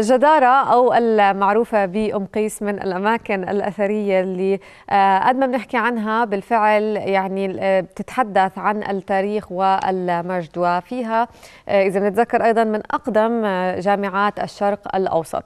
جدارة أو المعروفة بأم قيس من الأماكن الأثرية اللي قد ما بنحكي عنها بالفعل يعني بتتحدث عن التاريخ والمجد، وفيها إذا بنتذكر أيضا من أقدم جامعات الشرق الأوسط.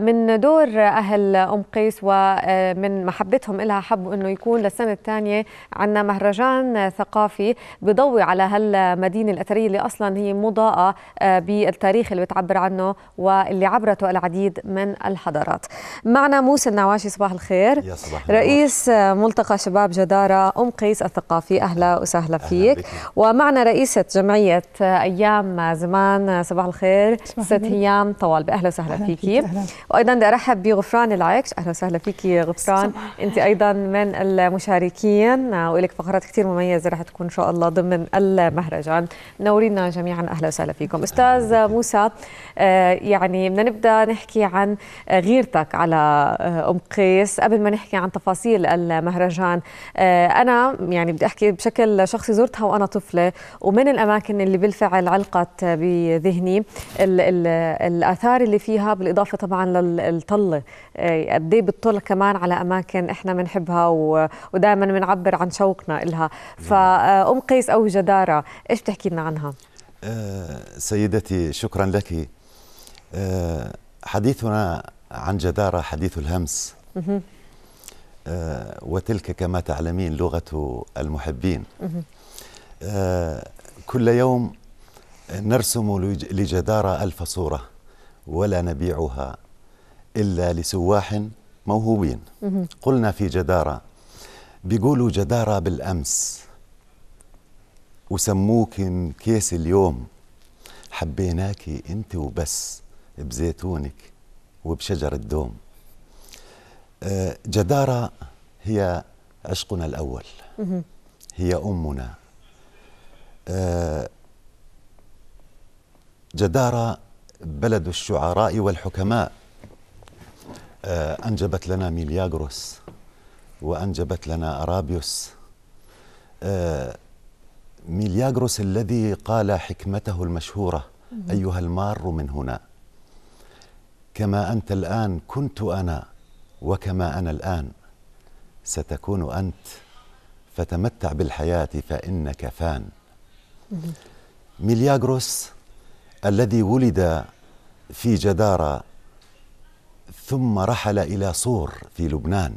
من دور أهل أم قيس ومن محبتهم إلها حبوا أنه يكون للسنة الثانية عندنا مهرجان ثقافي بضوي على هالمدينة الأثرية اللي أصلا هي مضاءة بالتاريخ اللي بتعبر عنه واللي عبرته العديد من الحضارات. معنا موسى النعواشي، صباح الخير. يا صباح الخير. رئيس ملتقى شباب جدارة أم قيس الثقافي، أهلا وسهلا فيك. ومعنا رئيسة جمعية أيام زمان، صباح الخير، ست هيام طوالبة، أهلا وسهلا فيكي. أهلا. وأيضا بدي أرحب بغفران العكش، أهلا وسهلا فيكي غفران، أنت أيضا من المشاركين ولك فقرات كثير مميزة رح تكون إن شاء الله ضمن المهرجان. نورينا جميعا، أهلا وسهلا فيكم. أستاذ موسى، يعني بدنا نبدأ نحكي عن غيرتك على أم قيس قبل ما نحكي عن تفاصيل المهرجان. أنا يعني بدي أحكي بشكل شخصي، زرتها وأنا طفلة ومن الأماكن اللي بالفعل علقت بذهني الآثار اللي فيها، بالإضافة طبعا للطلة، قد إيه بتطل كمان على أماكن إحنا بنحبها ودائما بنعبر عن شوقنا إلها. فأم قيس أو جدارة، إيش بتحكي لنا عنها؟ سيدتي شكرا لك. حديثنا عن جدارة حديث الهمس، وتلك كما تعلمين لغة المحبين. كل يوم نرسم لجدارة 1000 صورة ولا نبيعها إلا لسواح موهوبين. قلنا في جدارة بيقولوا جدارة بالأمس وسموك أم قيس اليوم، حبيناكي انت وبس بزيتونك وبشجر الدوم. جدارة هي عشقنا الأول، هي أمنا. جدارة بلد الشعراء والحكماء، أنجبت لنا ميلياغروس وأنجبت لنا أرابيوس. ميلياغروس الذي قال حكمته المشهورة: أيها المار من هنا كما أنت الآن كنت أنا، وكما أنا الآن ستكون أنت، فتمتع بالحياة فإنك فان. ميلياغروس الذي ولد في جدارة ثم رحل إلى صور في لبنان.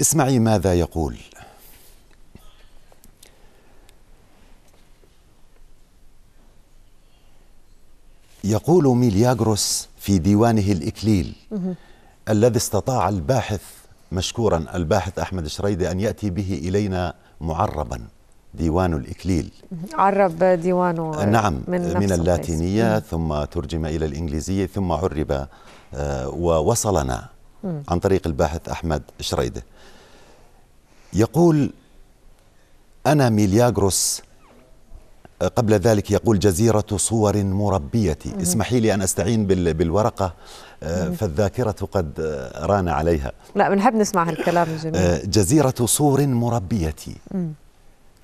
اسمعي ماذا يقول: يقول ميلياغروس في ديوانه الأكليل الذي استطاع الباحث مشكورا الباحث أحمد شريده أن يأتي به إلينا معربا، ديوان الأكليل عرب ديوانه، نعم، من اللاتينية ثم ترجم إلى الإنجليزية ثم عرب ووصلنا عن طريق الباحث أحمد شريده. يقول: أنا ميلياغروس. قبل ذلك يقول: جزيرة صور مربية. اسمحي لي أن أستعين بالورقة، فالذاكرة قد ران عليها. لا، بنحب نسمع هالكلام الجميل. جزيرة صور مربية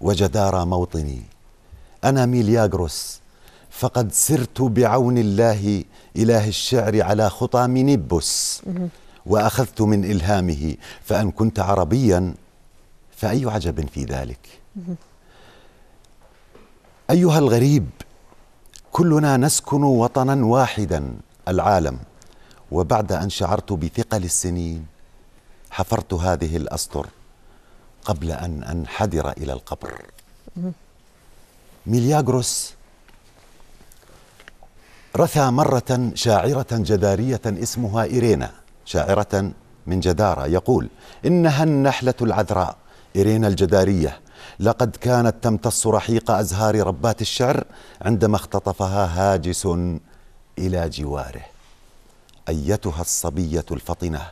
وجدارة موطني، أنا ميلياغروس، فقد سرت بعون الله إله الشعر على خطى منبس، وأخذت من إلهامه، فأن كنت عربيا فأي عجب في ذلك. أيها الغريب، كلنا نسكن وطنا واحدا، العالم، وبعد أن شعرت بثقل السنين حفرت هذه الأسطر قبل أن أنحدر إلى القبر. ميلياغروس رثى مرة شاعرة جدارية اسمها إيرينا، شاعرة من جدارة، يقول: إنها النحلة العذراء إيرينا الجدارية، لقد كانت تمتص رحيق أزهار ربات الشعر عندما اختطفها هاجس إلى جواره. أيتها الصبية الفطنة،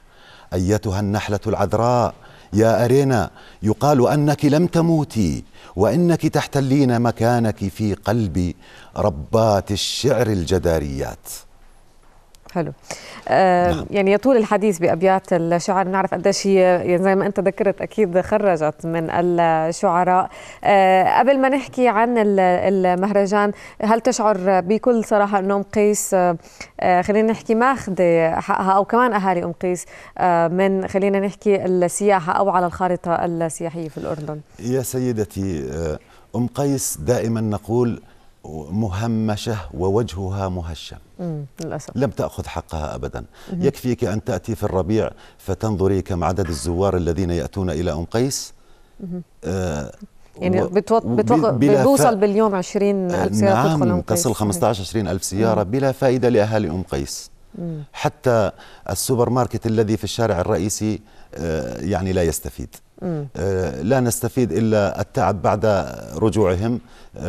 أيتها النحلة العذراء، يا أرينا، يقال أنك لم تموتي وإنك تحتلين مكانك في قلب ربات الشعر الجداريات. حلو. نعم. يعني يطول الحديث بأبيات الشعر، بنعرف قديش هي زي ما أنت ذكرت أكيد خرجت من الشعراء. قبل ما نحكي عن المهرجان، هل تشعر بكل صراحة أن أم قيس خلينا نحكي ماخذة حقها، أو كمان أهالي أم قيس من خلينا نحكي السياحة أو على الخارطة السياحية في الأردن؟ يا سيدتي، أم قيس دائما نقول مهمشة ووجهها مهشم. للأسف لم تأخذ حقها أبدا. يكفيك أن تأتي في الربيع فتنظري كم عدد الزوار الذين يأتون إلى أم قيس. يعني بتوصل باليوم 20,000 سيارة تدخل أم قيس. نعم، تصل 15-20 ألف سيارة بلا فائدة لأهالي أم قيس. حتى السوبر ماركت الذي في الشارع الرئيسي يعني لا يستفيد. لا نستفيد إلا التعب بعد رجوعهم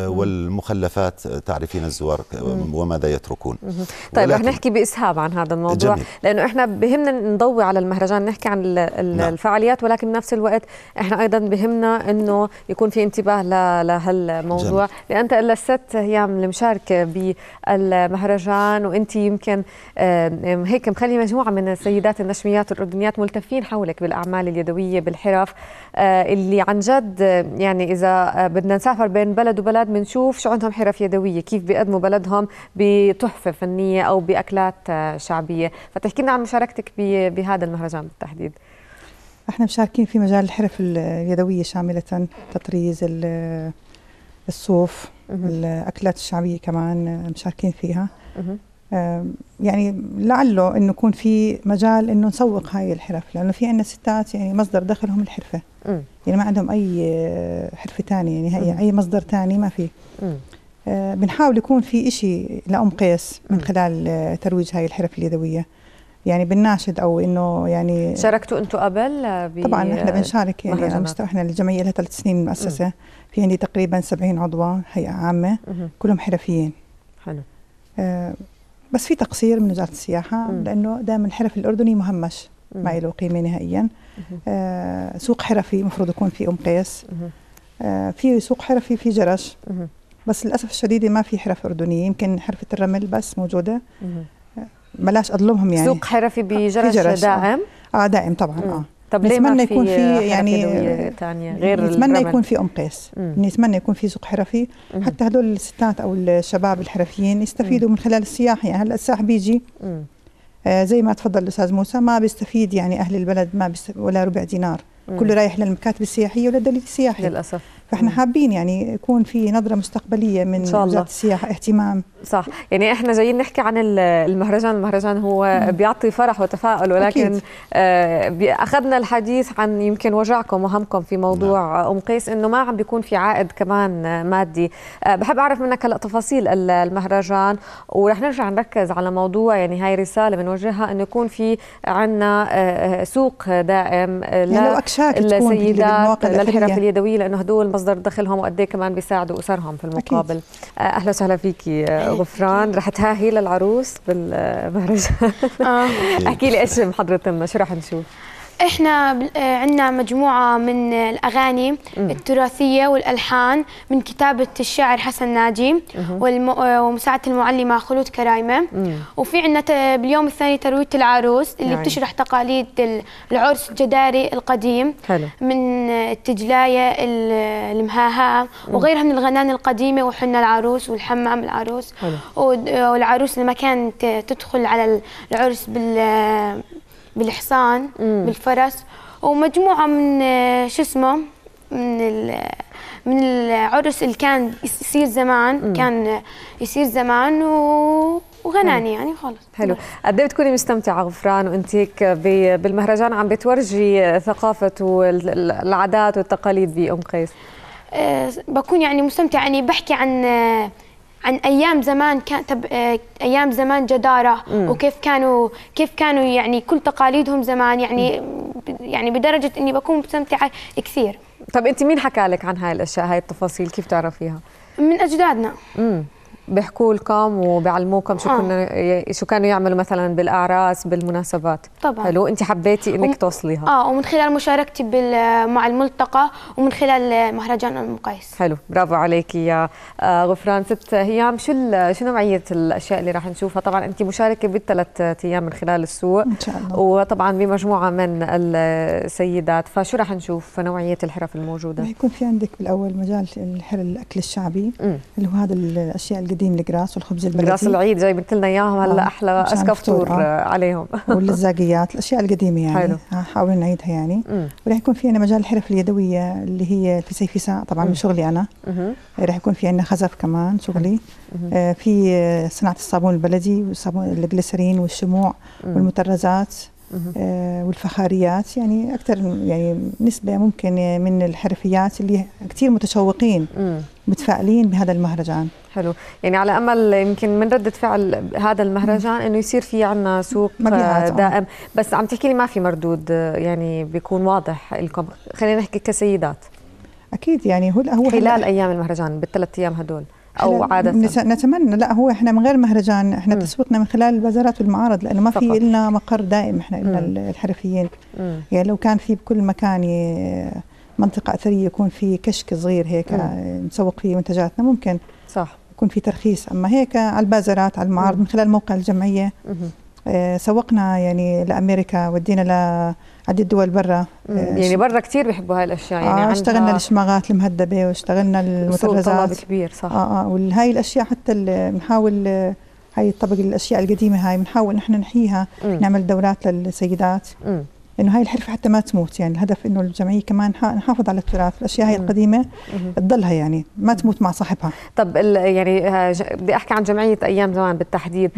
والمخلفات، تعرفين الزوار وماذا يتركون. طيب رح نحكي بإسهاب عن هذا الموضوع. جميل. لأنه إحنا بهمنا نضوي على المهرجان، نحكي عن الفعاليات، ولكن بنفس الوقت إحنا أيضا بهمنا أنه يكون في انتباه لهالموضوع. لأنت إلا الست هيام المشاركة بالمهرجان، وأنت يمكن هيك مخلي مجموعة من السيدات النشميات الأردنيات ملتفين حولك بالأعمال اليدوية، بالحرف اللي عن جد يعني إذا بدنا نسافر بين بلد وبلد بنشوف شو عندهم حرف يدوية، كيف بيقدموا بلدهم بتحفة فنية أو بأكلات شعبية. فتحكي لنا عن مشاركتك بهذا المهرجان بالتحديد. احنا مشاركين في مجال الحرف اليدوية شاملة، تطريز، الصوف، الأكلات الشعبية كمان مشاركين فيها. يعني لعله انه يكون في مجال انه نسوق هاي الحرف، لانه في عندنا ستات يعني مصدر دخلهم الحرفه. يعني ما عندهم اي حرفه ثانيه، يعني اي مصدر ثاني ما في. بنحاول يكون في شيء لأم قيس من خلال ترويج هاي الحرف اليدويه، يعني بالناشد او انه يعني. شاركتوا انتم قبل؟ طبعا احنا بنشارك يعني على مستوى، احنا الجمعيه لها 3 سنين من المؤسسه. في عندي تقريبا 70 عضوه هيئه عامه، كلهم حرفيين. حلو. بس في تقصير من وزارة السياحة، لأنه دائما الحرف الأردني مهمش، ما له قيمة نهائيا. سوق حرفي مفروض يكون في أم قيس، في سوق حرفي في جرش، بس للأسف الشديد ما في حرف أردنية، يمكن حرفة الرمل بس موجودة. بلاش أظلمهم يعني. سوق حرفي بجرش داعم؟ داعم طبعا. طب ليه ما في يعني ثانيه غير الرمل؟ نتمنى يكون في أم قيس، نتمنى يكون في سوق حرفي، حتى هدول الستات او الشباب الحرفيين يستفيدوا من خلال السياحه. يعني هلا السائح بيجي زي ما تفضل الاستاذ موسى، ما بيستفيد يعني اهل البلد ما ولا ربع دينار، كله رايح للمكاتب السياحيه ولا الدليل السياحي للاسف. فاحنا حابين يعني يكون في نظره مستقبليه من وزاره السياحه، اهتمام. صح، يعني احنا جايين نحكي عن المهرجان. المهرجان هو بيعطي فرح وتفاؤل، ولكن اخذنا الحديث عن يمكن وجعكم وهمكم في موضوع ام قيس، انه ما عم بيكون في عائد كمان مادي. بحب اعرف منك هلا تفاصيل المهرجان، ورح نرجع نركز على موضوع يعني هاي رساله بنوجهها، انه يكون في عندنا سوق دائم للسيدات للحرف اليدويه، لانه هدول مصدر دخلهم وقد ايه كمان بيساعدوا اسرهم في المقابل. اهلا وسهلا فيكي غفران. رح تهاهي للعروس بالمهرجان؟ احكي لي ايش محضرت لنا، شو رح نشوف؟ احنا عندنا مجموعه من الاغاني التراثيه والالحان من كتابه الشاعر حسن ناجي ومساعده المعلمه خلود كرايمه، وفي عندنا باليوم الثاني ترويج العروس اللي بتشرح تقاليد العرس الجداري القديم. حلو. من التجلايه، المهاهاه، وغيرها من الغنانه القديمه، وحنا العروس، والحمام العروس. حلو. والعروس لما كانت تدخل على العرس بالحصان، بالفرس، ومجموعه من شو اسمه من العرس اللي كان يصير زمان، كان يصير زمان، وغناني يعني خالص. حلو. قد ايه بتكوني مستمتعه غفران وانت هيك بالمهرجان عم بتورجي ثقافه والعادات والتقاليد بأم قيس؟ بكون يعني مستمتعه، يعني بحكي عن ايام زمان، ايام زمان جدارة، وكيف كانوا يعني كل تقاليدهم زمان، يعني بدرجة اني بكون مستمتعة كثير. طب انت مين حكى لك عن هاي الاشياء، هاي التفاصيل كيف تعرفيها؟ من اجدادنا. بيحكوا لكم وبيعلموكم شو كنا شو كانوا يعملوا مثلا بالاعراس بالمناسبات. طبعا. حلو، انت حبيتي انك توصليها. ومن خلال مشاركتي مع الملتقى ومن خلال مهرجان ام قيس. حلو، برافو عليكي يا غفران. ست هيام، شو نوعيه الاشياء اللي راح نشوفها؟ طبعا انت مشاركه بالثلاث ايام من خلال السوق ان شاء الله، وطبعا بمجموعه من السيدات، فشو راح نشوف نوعيه الحرف الموجوده؟ بيكون في عندك بالاول مجال الاكل الشعبي اللي هو هذا الاشياء القديم، القراص والخبز البلدي، قراص العيد جاي بنت لنا اياهم هلا، احلى اسكفتور عليهم واللزاقيات، الاشياء القديمه يعني. حلو، حاولنا نعيدها يعني. وراح يكون في عندنا مجال الحرف اليدويه اللي هي الفسيفساء، طبعا من شغلي انا. راح يكون في عندنا خزف كمان شغلي، في صناعه الصابون البلدي والصابون الجليسرين والشموع والمطرزات والفخاريات، يعني اكثر يعني نسبه ممكن من الحرفيات اللي كثير متشوقين متفائلين بهذا المهرجان. حلو، يعني على امل يمكن من رده فعل هذا المهرجان انه يصير في عندنا سوق دائم. بس عم تحكي لي ما في مردود يعني بيكون واضح لكم، خلينا نحكي كسيدات. اكيد يعني هو خلال ايام المهرجان بالثلاث ايام هدول او عاده نتمنى. لا، هو احنا من غير مهرجان، احنا تسويقنا من خلال البازارات والمعارض، لانه ما في لنا مقر دائم. احنا لنا الحرفيين، يعني لو كان في بكل مكان منطقه اثريه يكون في كشك صغير هيك نسوق فيه منتجاتنا، ممكن صح يكون في ترخيص. اما هيك على البازارات، على المعارض، من خلال موقع الجمعيه سوقنا يعني لامريكا، ودينا لعدة دول برا. يعني برا كثير بيحبوا هاي الاشياء يعني. اشتغلنا الشماغات المهدبه واشتغلنا المطرزات، طلب كبير صح. وهي الاشياء حتى بنحاول هاي الطبق، الاشياء القديمه هاي بنحاول نحن نحييها، نعمل دورات للسيدات انه هاي الحرفه حتى ما تموت. يعني الهدف انه الجمعيه كمان نحافظ على التراث، الاشياء هاي القديمه تضلها يعني ما تموت مع صاحبها. طب يعني بدي احكي عن جمعيه ايام زمان بالتحديد،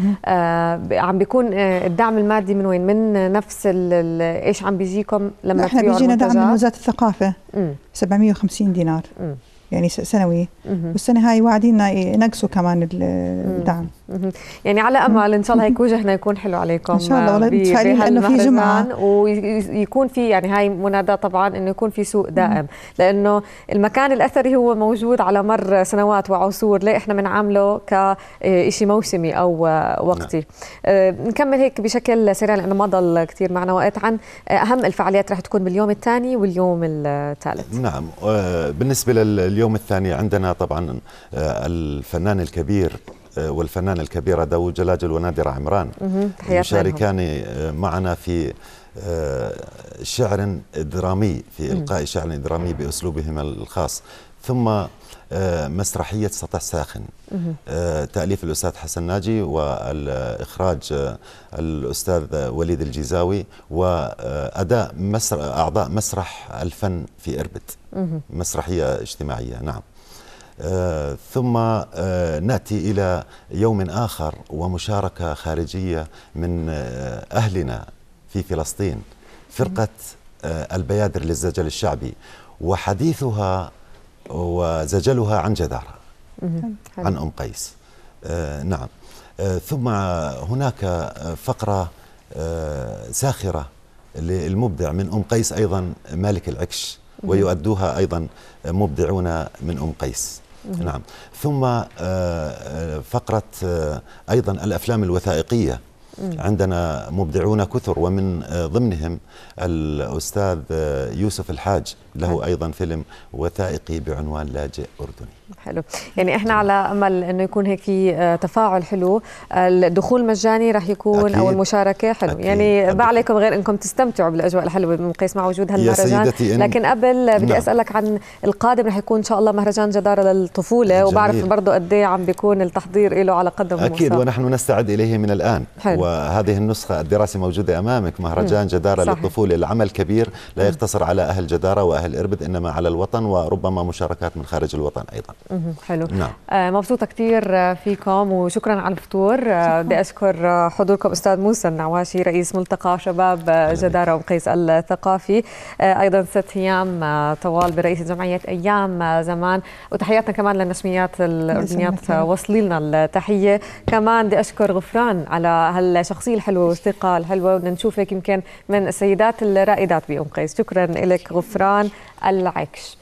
عم بيكون الدعم المادي من وين؟ من نفس ايش عم بيجيكم لما احنا بيجينا دعم من وزاره الثقافه 750 دينار يعني سنوي، والسنه هاي واعدين ينقصوا كمان الدعم. يعني على امل ان شاء الله هيك وجهنا يكون حلو عليكم ان شاء الله. والله متفائلين لانه في جمعه ويكون في يعني هاي مناداه طبعا انه يكون في سوق دائم، لانه المكان الاثري هو موجود على مر سنوات وعصور، ليه احنا بنعامله كشيء موسمي او وقتي. نكمل هيك بشكل سريع لانه ما ضل كثير معنا وقت عن اهم الفعاليات رح تكون باليوم الثاني واليوم الثالث. نعم، بالنسبه لليوم الثاني عندنا طبعا الفنان الكبير والفنانة الكبيرة داود جلاجل ونادرة عمران يشاركان معنا في شعر درامي، في إلقاء شعر درامي بأسلوبهما الخاص، ثم مسرحية سطح ساخن تأليف الأستاذ حسن ناجي والإخراج الأستاذ وليد الجزاوي، وأداء أعضاء مسرح الفن في إربد، مسرحية اجتماعية. نعم، ثم نأتي إلى يوم آخر ومشاركة خارجية من أهلنا في فلسطين، فرقة البيادر للزجل الشعبي، وحديثها وزجلها عن جدارة، عن أم قيس. نعم، ثم هناك فقرة ساخرة للمبدع من أم قيس أيضا مالك العكش، ويؤدوها أيضا مبدعون من أم قيس. نعم، ثم فقرة أيضا الأفلام الوثائقية، عندنا مبدعون كثر، ومن ضمنهم الأستاذ يوسف الحاج، له أيضا فيلم وثائقي بعنوان لاجئ أردني. حلو، يعني احنا على امل انه يكون هيك في تفاعل حلو. الدخول مجاني راح يكون أكيد. او المشاركه حلو أكيد. يعني ما عليكم غير انكم تستمتعوا بالاجواء الحلوه من قيس مع وجود هالمهرجان. لكن قبل بدي اسالك عن القادم، راح يكون ان شاء الله مهرجان جداره للطفوله. جميل. وبعرف برضه قد ايه عم بيكون التحضير له على قدم وساق. اكيد، ونحن نستعد اليه من الان. حلو. وهذه النسخه الدراسه موجوده امامك، مهرجان جداره صحيح. للطفوله، العمل كبير لا يقتصر على اهل جداره واهل اربد، انما على الوطن، وربما مشاركات من خارج الوطن ايضا. حلو. نعم. مبسوطة كثير فيكم وشكرا على الفطور. بدي أشكر حضوركم أستاذ موسى النعواشي رئيس ملتقى شباب جدارة أم قيس الثقافي، أيضا ست هيام طوالبة رئيس جمعية أيام زمان، وتحياتنا كمان للنسميات الأردنيات، وصلي لنا التحية. كمان بدي أشكر غفران على هالشخصية الحلوة والثقة الحلوة، وبدنا نشوف هيك يمكن من السيدات الرائدات بأم قيس. شكرا لك غفران العكش.